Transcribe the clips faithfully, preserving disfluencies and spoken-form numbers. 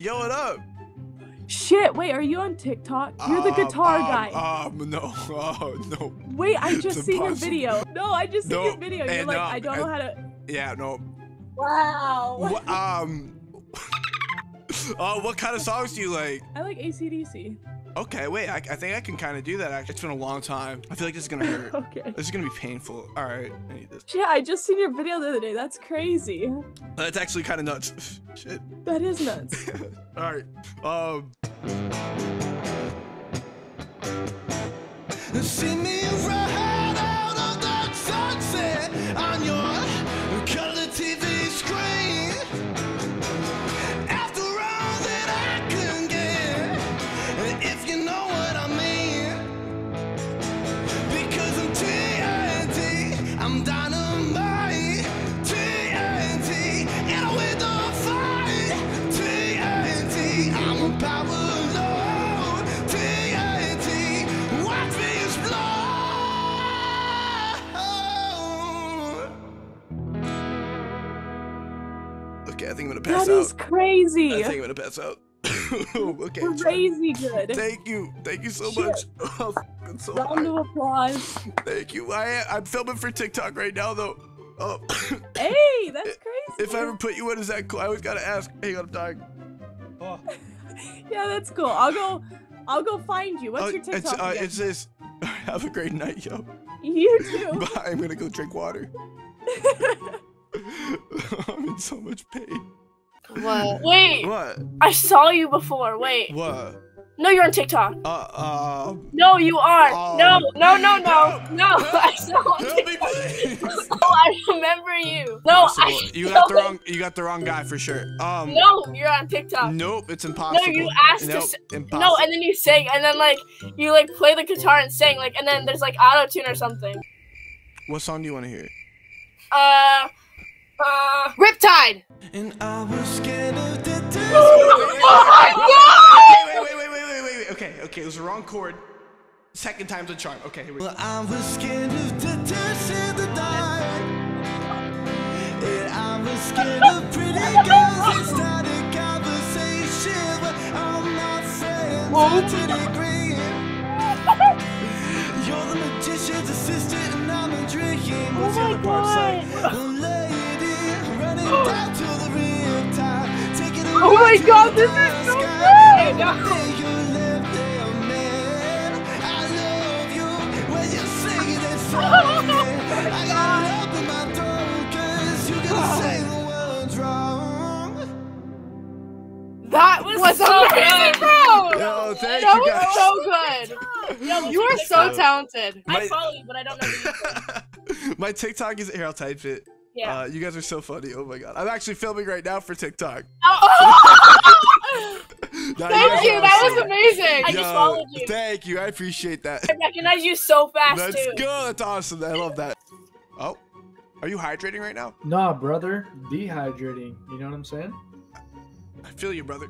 Yo, what up? Shit, wait, are you on TikTok? You're the guitar um, guy. Um, no, oh, no. Wait, I just it's seen impossible. your video. No, I just no, seen your video. You're like, no, I don't know how to... Yeah, no. Wow. What, um... oh, what kind of songs do you like? I like A C D C. Okay, wait, I, I think I can kind of do that, actually. It's been a long time. I feel like this is gonna hurt. Okay. This is gonna be painful. All right, I need this. Yeah, I just seen your video the other day. That's crazy. That's actually kind of nuts. Shit. That is nuts. All right. Um. Send me right out of the sunset on your color T V screen. Okay, I think I'm gonna pass out. That is crazy. I think I'm gonna pass out. Okay. Crazy good. Thank you. Thank you so Shit. much. Oh, so Round of applause. Thank you. I I'm filming for TikTok right now though. Oh. Hey, that's crazy. If I ever put you in, is that cool? I always gotta ask. Hang on, I'm dying. Oh. Yeah, that's cool. I'll go. I'll go find you. What's uh, your TikTok? It's, uh, again? It's this. Have a great night, yo. You too. Bye. I'm gonna go drink water. I'm in so much pain. What? Wait. What? I saw you before. Wait. What? No, you're on TikTok. Uh, um, no, you are. Um, no, no, no, no, no. Help, I saw you on TikTok. No, I remember you. No, so I. You got the wrong. You got the wrong guy for sure. Um. No, you're on TikTok. Nope, it's impossible. No, you asked nope, us. Impossible. No, and then you sing, and then like you like play the guitar and sing, like, and then there's like auto tune or something. What song do you want to hear? Uh. Uh, Riptide! And I was scared of the disco. Oh my God! Wait, wait, wait, wait, wait, wait, wait. Okay, okay, it was the wrong chord. Second time's a charm. Okay, here we go. Well, I was scared of the dance in the dark. And I was scared of pretty girls and started conversation. But I'm not saying that to the green. You're the magician's assistant and I'm a dream. What's your part? Down to the real time. Take it oh my God, this is so good! I love you when you're singing it for me. I gotta help in my throat, cause you gotta say the words wrong. That was, was so good, bro! Yo, thank that you guys. was so good. Yo, you are so talented. My, I follow you, but I don't know. My TikTok is here, I'll type it. Yeah. Uh, you guys are so funny. Oh my God. I'm actually filming right now for TikTok. Oh. Thank you. That was amazing. I just followed you. Thank you. I appreciate that. I recognize you so fast, too. Let's go. That's awesome. I love that. Oh, are you hydrating right now? Nah, brother. Dehydrating. You know what I'm saying? I feel you, brother.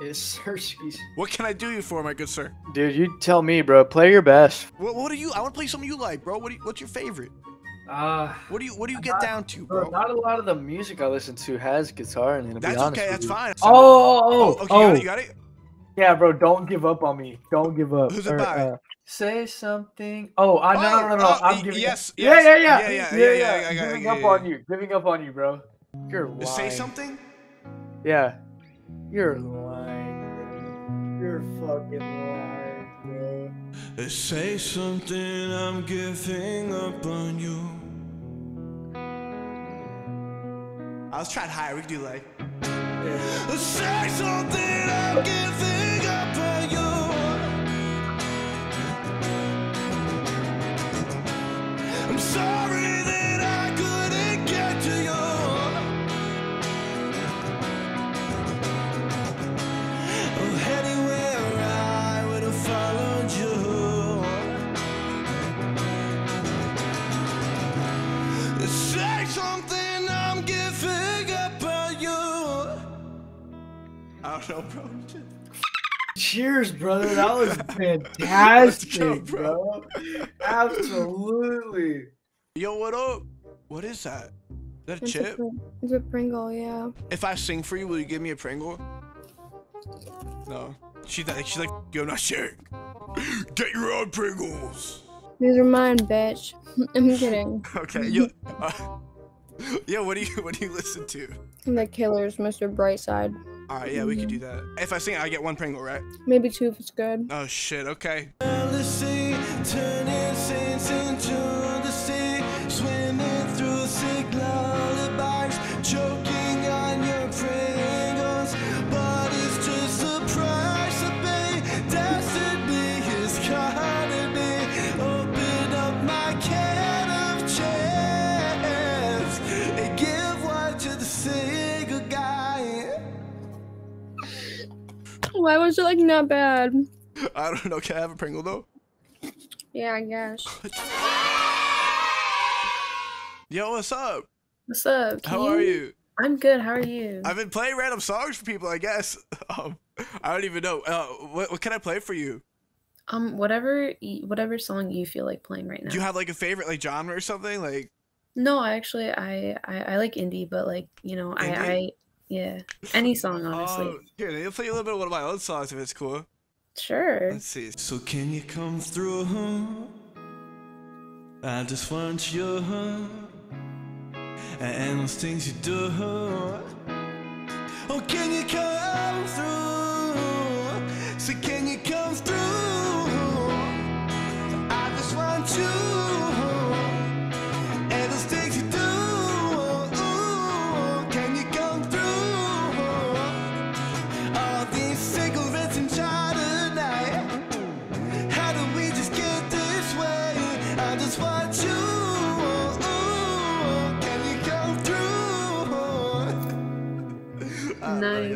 It's Hershey's. What can I do you for, my good sir? Dude, you tell me, bro. Play your best. What, what are you? I want to play something you like, bro. What do you, what's your favorite? Uh, what do you what do you get not, down to, bro? Not a lot of the music I listen to has guitar in it. That's okay, that's fine. Oh, oh, oh, okay, oh. You got it. Yeah, bro, don't give up on me. Don't give up. Who's it by? Uh, say something. Oh, I no, oh, no, no, no. Oh, I'm giving. Yes, up. yes. Yeah, yeah, yeah, yeah, yeah, yeah. yeah, yeah, yeah, yeah, yeah, yeah giving yeah, yeah, up yeah. on you, giving up on you, bro. You're lying. Say something. Yeah, you're lying. You're fucking lying, bro. They say something. I'm giving up on you. I was trying higher, we could do like yeah. Say something, I'm giving up on you. I'm sorry that I couldn't get to you. Oh, anywhere I would have followed you. Say something. I don't know, bro. Cheers, brother. That was fantastic, go, bro. bro. Absolutely. Yo, what up? What is that? Is that a it's chip? A, it's a Pringle, yeah. If I sing for you, will you give me a Pringle? No. She's like, she's like, yo, I'm not sharing. Get your own Pringles. These are mine, bitch. I'm kidding. Okay. Yo, uh, yeah. What do you What do you listen to? The Killers, Mister Brightside. All right. Yeah, we could do that. If I sing it, I get one Pringle, right? Maybe two if it's good. Oh shit. Okay. Why was it like not bad? I don't know. Can I have a Pringle though? Yeah, I guess. Yo, what's up? What's up? How you... are you? I'm good. How are you? I've been playing random songs for people, I guess. Um, I don't even know. Uh, what, what can I play for you? Um, whatever, whatever song you feel like playing right now. Do you have like a favorite like genre or something? Like? No, I actually I I, I like indie, but like you know indie? I. I Yeah, any song, honestly. Oh, here, I'll play you a little bit of one of my own songs if it's cool. Sure. Let's see. So can you come through? I just want your heart and those things you do. Oh, can you come through? So can you come through? I just want you.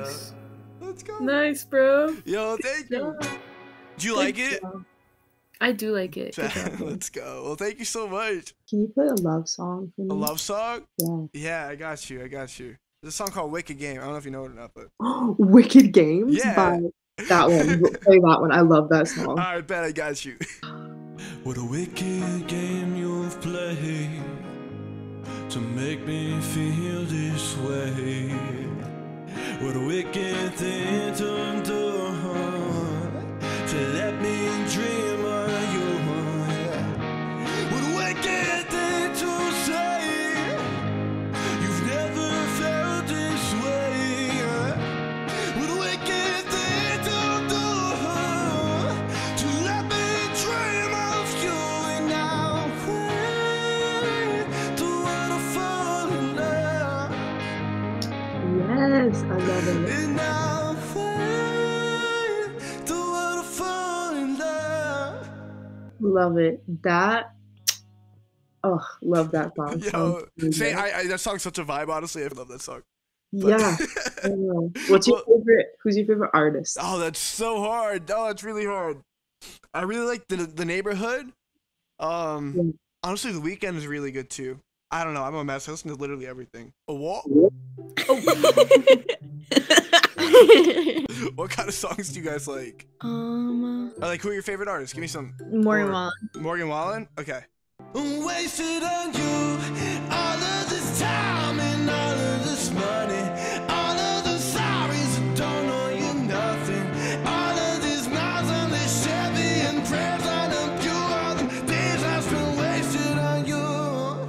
Nice. Let's go. Nice, bro. Yo, thank you. Do you like it? I do like it. Let's go. Well, thank you so much. Can you play a love song for me? A love song? Yeah. Yeah, I got you. I got you. There's a song called Wicked Game. I don't know if you know it or not, but. Wicked Game? Yeah. By that one. Play that one. I love that song. All right, bet I got you. What a wicked game you've played to make me feel this way. What a wicked thing to do, to let me dream of you. What a wicked thing to say, you've never felt this way. What a wicked thing to do, to let me dream of you. And now I don't want to fall in love. Yes. I love it. And now I don't wanna fall in love. Love it. That. Oh, love that song. Yo, so say, I, I, that song's such a vibe. Honestly, I love that song. But... Yeah. I know. What's your well, favorite? Who's your favorite artist? Oh, that's so hard. Oh, that's really hard. I really like the the Neighborhood. Um, yeah. Honestly, The Weeknd is really good too. I don't know. I'm a mess. I listen to literally everything. A wall. Oh. What kind of songs do you guys like? Um. Or like, who are your favorite artists? Give me some. Morgan or, Wallen. Morgan Wallen. Okay. Wasted on you. All of this time and all of this money. All of the sorries that don't know you nothing. All of these miles on this Chevy and prayers on them. You all the days I spent wasted on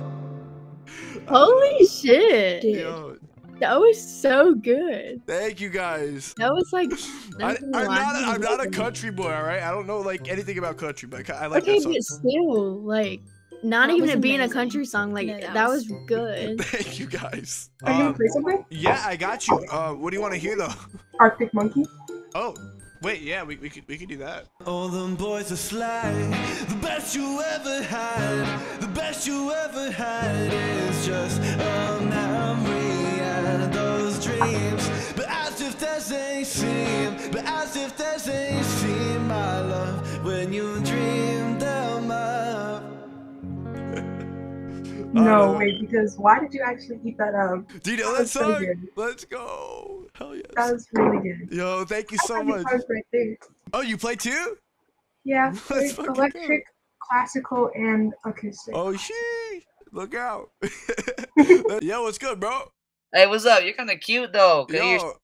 you. Holy shit! Yo. That was so good. Thank you guys. That was like. That was I, I'm not. A, I'm not a country boy. All right. I don't know like anything about country, but I like okay, that song. But still, like, not that even it being amazing. A country song. Like yeah, that, that was, was good. Thank you guys. Are you um, gonna play something? Yeah, I got you. Uh, what do you want to hear though? Arctic Monkeys. Oh, wait. Yeah, we we could we could do that. All them boys are sly. The best you ever had. The best you ever had is just a memory. Those dreams, but as if there's ain't seem, but as if there's ain't seem, my love, when you dream them up. No, uh, wait, because why did you actually eat that up? Do you know that, that song? So let's go. Hell yes. That was really good. Yo, thank you I so much. Right oh, you play too? Yeah, electric, good. Classical, and acoustic. Oh, shit. Look out. Yo, what's good, bro? Hey, what's up? You're kind of cute, though. Yo.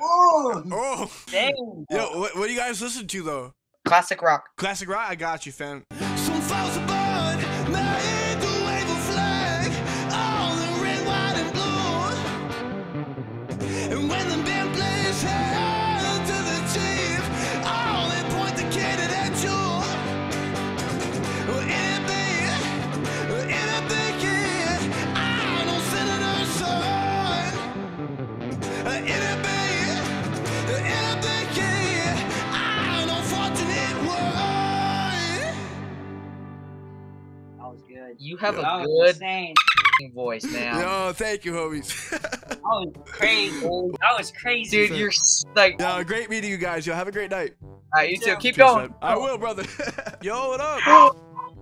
Whoa. Oh. Dang. Yo, what, what do you guys listen to, though? Classic rock. Classic rock? I got you, fam. Some falls above, made the wave of flag, all in red, white, and blue. And when the band plays hell to the chief, all they point the cannon at you. Anything, anything, kid, I don't send another son. Anything, anything, kid, I don't fortunate one. That was good. You have yeah. a good insane. voice, man. Yo, thank you, homies. That was crazy. That was crazy. Dude, you're like... Yo, great meeting you guys. Yo, have a great night. All right, you too. Keep Peace going. Up. I will, brother. Yo, what up?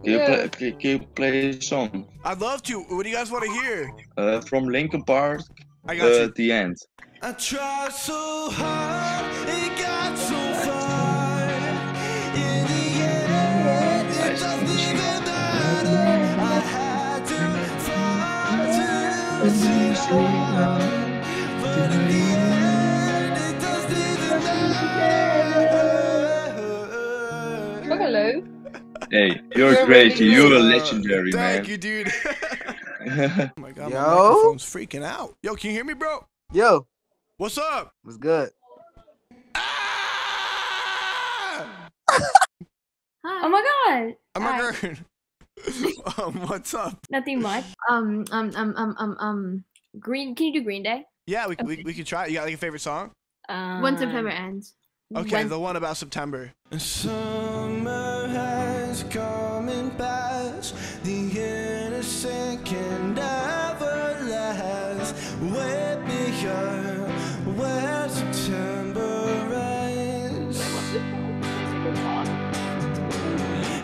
Can you, yeah. play, can, can you play a song? I'd love to. What do you guys want to hear? Uh, from Linkin Park, I got uh, you. The End. I tried so hard, it got so far. In the end, it doesn't even matter. I had to fight to see now. But in the end, it doesn't even matter. Hello. Hey, you're, you're great. Really you're a legendary, uh, man. Thank you, dude. Oh my god, yo, my microphone's freaking out. Yo, can you hear me, bro? Yo. What's up? What's good? Ah! Oh my god. Oh my god. Um, what's up? Nothing much. Um, um, um, um, um, um. Green. Can you do Green Day? Yeah, we okay. we we can try. You got like a favorite song? Um, When September Ends. Okay, when... the one about September. Summer has come and passed, the innocent can never last. Wait me here, where September ends.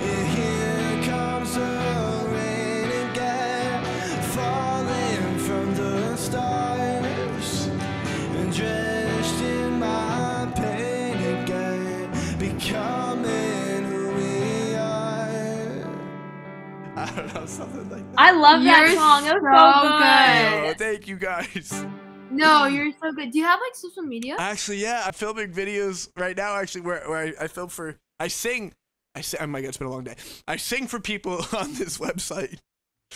And here comes the rain again, falling from the stars, and drenched in my pain. Becoming we are. I don't know, something like that. I love that you're song. It was so, so good. good. Yo, thank you guys. No, you're so good. Do you have like social media? Actually, yeah. I'm filming videos right now. Actually, where where I, I film for, I sing, I sing. Oh my god, it's been a long day. I sing for people on this website.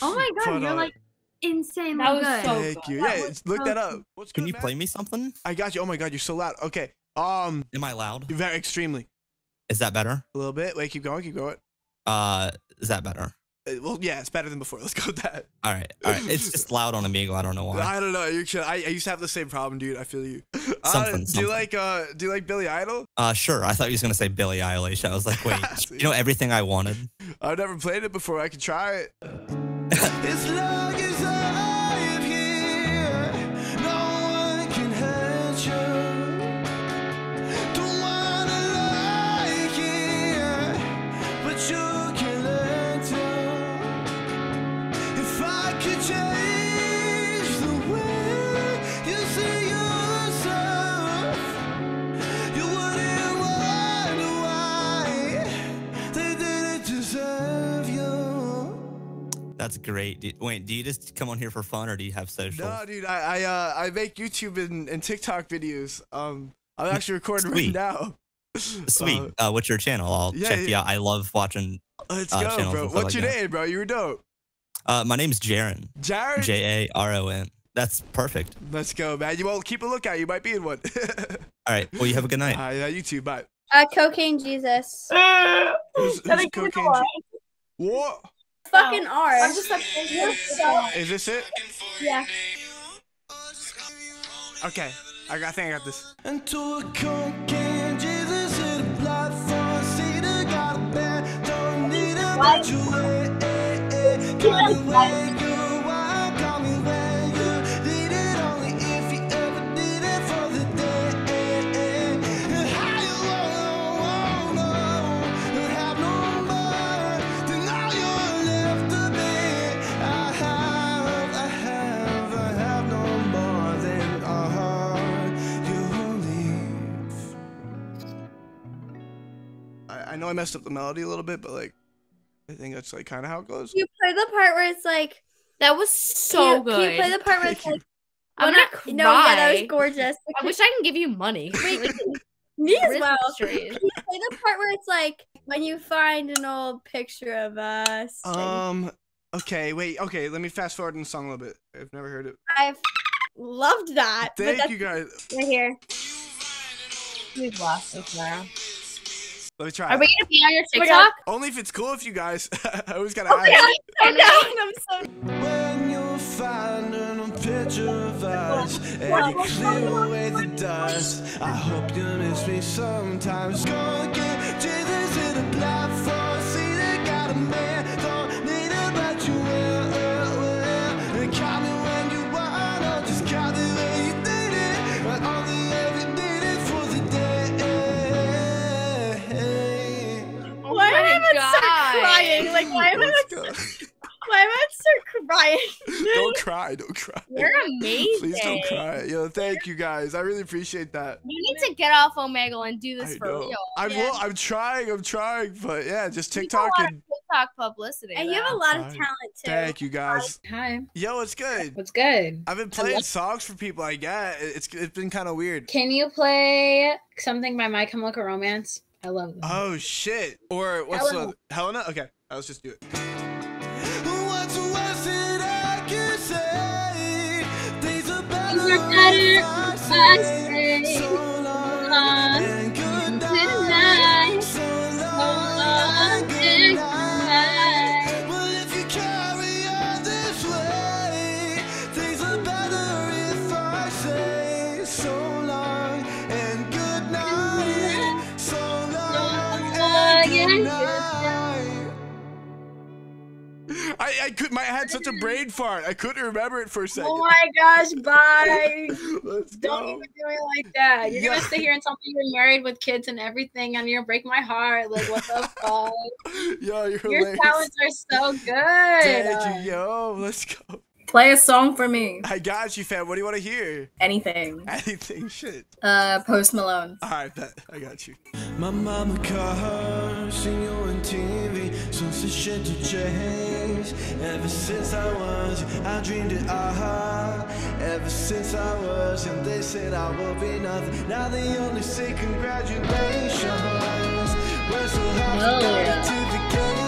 Oh my god, but, you're uh, like insane. That was good. So thank good. you. That yeah, look so that up. What's Can good, you man? play me something? I got you. Oh my god, you're so loud. Okay. Um. Am I loud? Very extremely. Is that better? A little bit. Wait, keep going, keep going. Uh, is that better? Uh, well, yeah, it's better than before. Let's go with that. All right, all right. It's just loud on Omegle. I don't know why. I don't know. You should. I, I used to have the same problem, dude. I feel you. Something, uh, something. Do you like uh? Do you like Billy Idol? Uh, sure. I thought you was gonna say Billie Eilish. I was like, wait. You know everything I wanted. I've never played it before. I could try it. It's long as I am here, no one can hurt you. That's great. Do, wait, do you just come on here for fun, or do you have social? No, dude. I I, uh, I make YouTube and, and TikTok videos. Um, I'm actually recording Sweet. right now. Sweet. Uh, uh, what's your channel? I'll yeah, check yeah. you out. I love watching. Let's uh, go, bro. What's like your that. name, bro? You were dope. Uh, my name's Jaron. Jaron. J A R O N. That's perfect. Let's go, man. You all keep a lookout. You might be in one. All right. Well, you have a good night. Uh, yeah, you too. Bye. Uh, cocaine Jesus. who's, who's cocaine Je what? Fucking R. I'm just like, is this it? Yeah. Okay. I got. I think I got this. Until a cocaine Jesus in a platform seat, I got a bed. Don't need a match you way. Come me when you want, call me when you need it. Only if you ever need it for the day. And how you won't know, have no more than all you're left to be. I have, I have, I have no more than a heart you leave. I, I know I messed up the melody a little bit, but like, I think that's like kind of how it goes. You play the part where it's like, that was so can you, good. Can you play the part where it's like, I'm gonna cry. No, yeah, that was gorgeous. I wish I can give you money. Wait, like, me as well. Can you say the part where it's like when you find an old picture of us? Um. Okay. Wait. Okay. Let me fast forward in the song a little bit. I've never heard it. I've loved that. Thank you guys. Right here. We've lost it now. Let me try. Are we gonna be on your TikTok? Only if it's cool with you guys. I always gotta ask. Oh, I'm so. When you find a picture of us and you clear away the dust, I hope you miss me sometimes. Go get Jesus in a black floor. See they got a man. Don't need it, but you will. And count me when you want. I'll just count it when you need it. But only if you need it for the day. Why am I so crying? Like, why am I so... My mouth start crying. Don't cry, don't cry. You're amazing. Please don't cry. Yo, thank you guys. I really appreciate that. You need to get off Omegle and do this I for know. real. I'm, yeah. well, I'm trying, I'm trying, but yeah, just TikTok and TikTok publicity. And though. you have a lot of talent too. Thank you guys. Hi. Yo, it's good. What's good? I've been playing songs for people. I get it's it's been kind of weird. Can you play something by My Chemical Romance? I love that. Oh shit! Or what's Helena? The, Helena? Okay, let's just do it. I, I could my I had such a brain fart. I couldn't remember it for a second. Oh my gosh, bye. Let's Don't go. even do it like that. You're yeah. gonna sit here and tell me you're married with kids and everything, and you're gonna break my heart. Like, what the fuck? Yo, you're Your hilarious. talents are so good. Dad, you, yo, let's go. Play a song for me. I got you, fam. What do you want to hear? Anything. Anything, shit. Uh, Post Malone. All right, bet. I got you. My mama caught her, seen you on T V, since the shit to change. Ever since I was, I dreamed it, aha. Ever since I was, and they said I will be nothing. Now they only say congratulations. We're so happy to the game.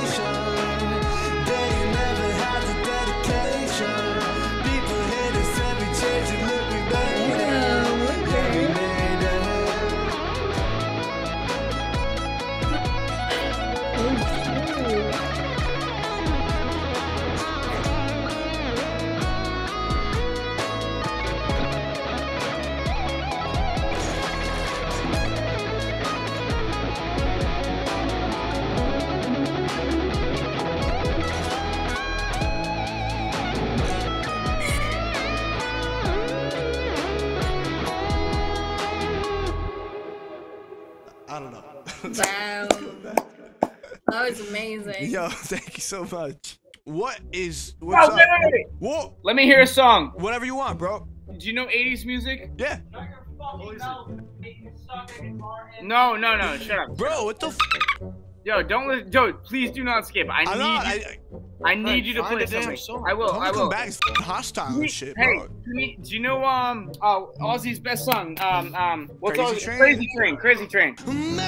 Wow. That was amazing. Yo, thank you so much. What is what's oh, up? Whoa. Let me hear a song. Whatever you want, bro. Do you know eighties music? Yeah. No, no, no. Shut up. Bro, what the f Yo, don't listen. Yo, please do not skip. I I'm need not, you, I, I, I need you to play something. I will, I will. Come back. It's hostile and shit, hey, bro. Do you know um oh, Ozzy's best song? Um um what's Crazy Train? Crazy Train, Crazy Train. I'm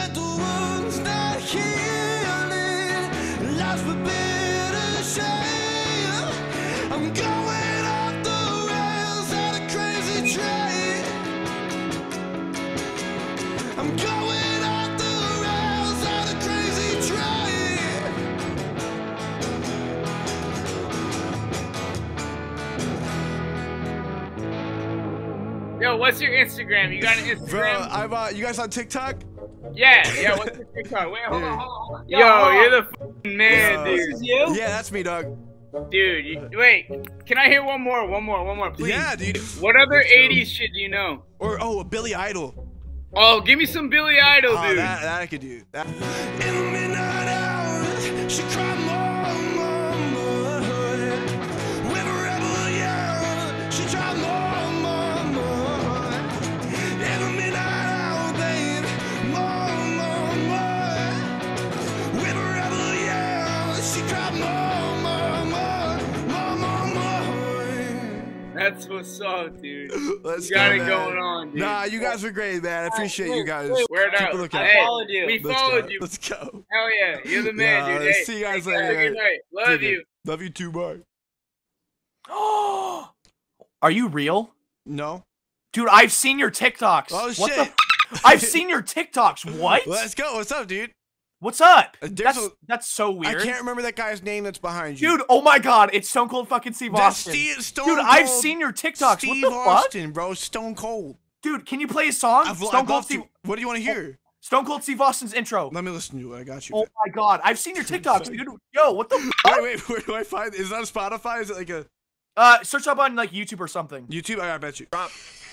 going off the rails at a crazy train. I'm going off the rails at a crazy train. Yo, what's your Instagram? You got an Instagram? Bro, I've uh, you guys on TikTok? Yeah, yeah, what's your TikTok? Wait, hold on, hold on, hold on. Yo, Yo you're the f***ing man, Yo. dude. This is you? Yeah, that's me, dog. Dude, you, wait, can I hear one more, one more, one more, please? Yeah, dude. What other eighties shit do you know? Or, oh, Billy Idol. Oh, give me some Billy Idol, oh, dude. That, that I could do. That. In the midnight hour, she cried more, more, more. With a rebel yell, she tried more, more, more. In the midnight hour, babe, more, more, more. With a rebel yell, she cried more. That's what's up, dude. Let's you got go, it man. going on, dude. Nah, you guys were great, man. I appreciate right, you guys. Word up. I followed you. We Let's followed go. you. Let's go. Hell yeah. You're the man, nah, dude. Hey, see you guys later. Have a good night. Love you. Love you too, bye. Oh, are you real? No. Dude, I've seen your TikToks. Oh, what shit. The I've seen your TikToks. What? Let's go. What's up, dude? What's up? That's, a, that's so weird. I can't remember that guy's name that's behind you. Dude, oh my god, it's Stone Cold fucking Steve Austin. Steve, Stone Dude, Cold I've seen your TikToks. Steve what the Austin, fuck? bro. Stone Cold. Dude, can you play a song? I've, Stone I've Cold Steve. To, what do you want to hear? Oh, Stone Cold Steve Austin's intro. Let me listen to it. I got you. Oh my god, I've seen your TikToks, dude. Yo, what the fuck? Wait, wait, where do I find it? Is it on Spotify? Is it like a... Uh, search up on like YouTube or something. YouTube? I bet you. Drop.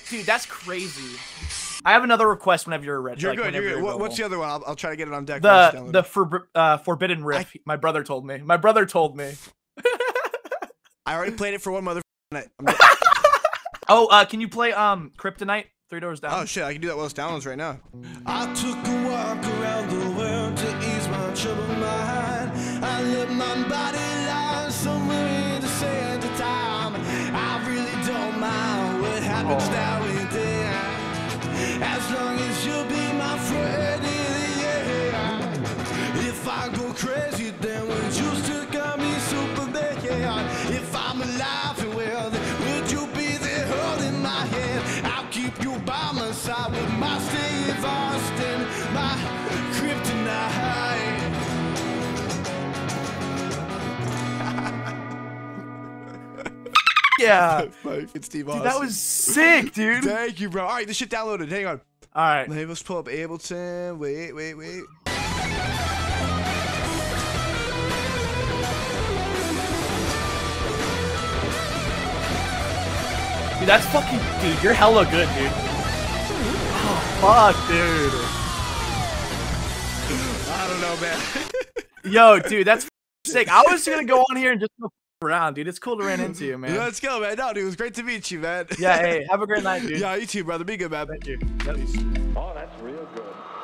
Dude, that's crazy. I have another request whenever you're ready. You're like good. You're good. You're What's the other one? I'll, I'll try to get it on deck. The the for, uh, forbidden riff. I, my brother told me. My brother told me. I already played it for one motherfucking night. oh, uh, can you play um Kryptonite? Three Doors Down. Oh shit, I can do that while it's downloads right now. I took a walk around the world to ease my troubled mind. I let my body lie somewhere in the sand of time. I really don't mind what happens oh. now and then. As long as you'll be my friend in the air. If I go crazy, then would you still call me Superman? If I'm alive and well, then would you be there holding my hand? I'll keep you by my side with my Steve Austin, my Kryptonite. Yeah. It's Steve Austin. Dude, that was sick, dude. Thank you, bro. All right, this shit downloaded. Hang on. All right. Let's pull up Ableton. Wait, wait, wait. Dude, that's fucking... Dude, you're hella good, dude. Oh, fuck, dude. I don't know, man. Yo, dude, that's sick. I was going to go on here and just... around, dude. It's cool to run into you, man. Yeah, let's go, man. No, dude, it was great to meet you, man. Yeah, hey, have a great night, dude. Yeah, you too, brother. Be good, man. Thank you. Yep. Oh, that's real good.